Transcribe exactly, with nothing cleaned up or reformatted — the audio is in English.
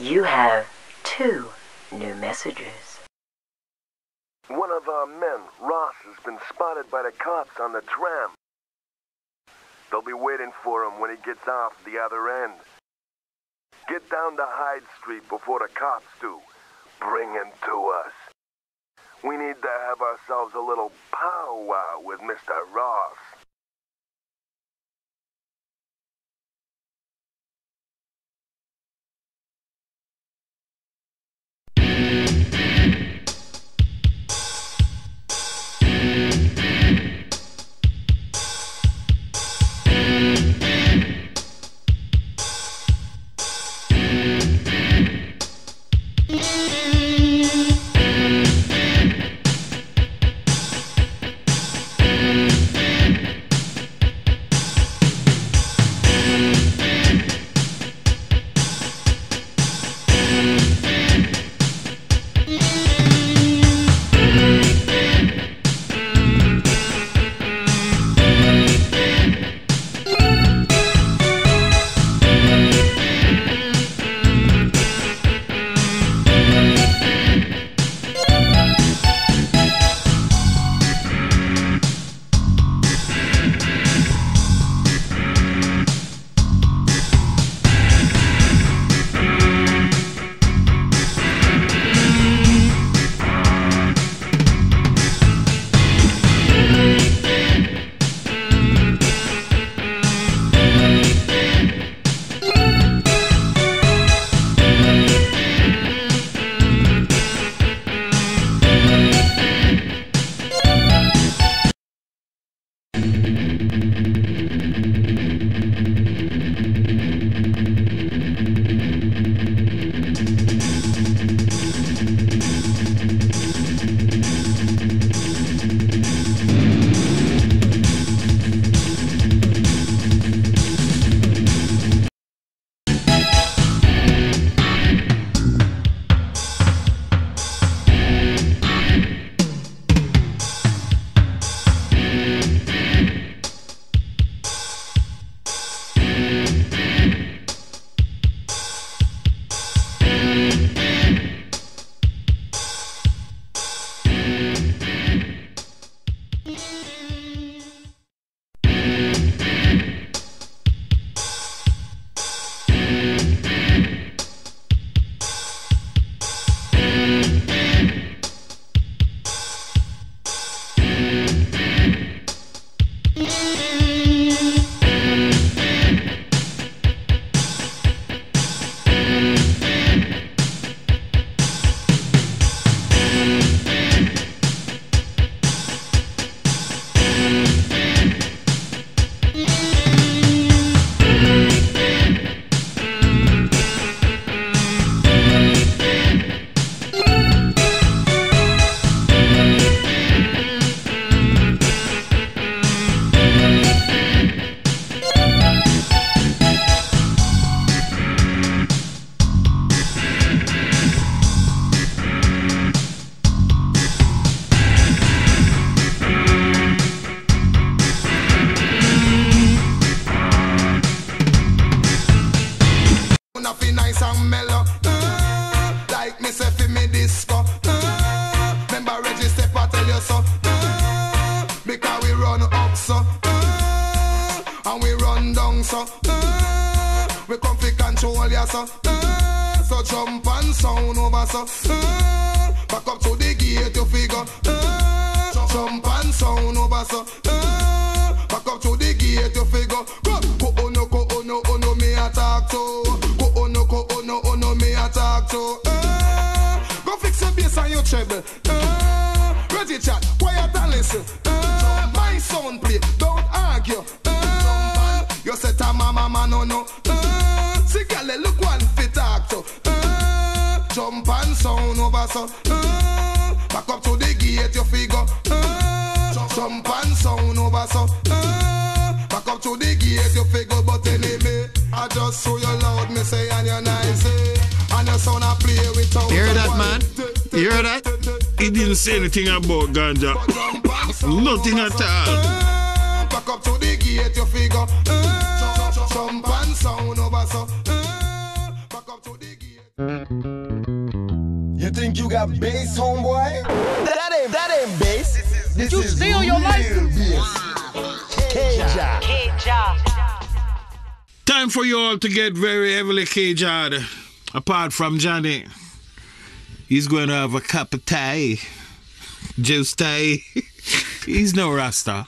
You have two new messages. One of our men, Ross, has been spotted by the cops on the tram. They'll be waiting for him when he gets off the other end. Get down to Hyde Street before the cops do. Bring him to us. We need to have ourselves a little powwow with Mister Ross. Anything about ganja, nothing at all. Back up to the gate, your figure. Some pan sound over, so back up to the gate. think you got bass, homeboy? That ain't, that ain't bass. This is, this Did you is steal your license? K-Ja. K-Ja. Time for you all to get very heavily K-Ja'd. Apart from Johnny, he's going to have a cup of tea. Juice tea. He's no Rasta.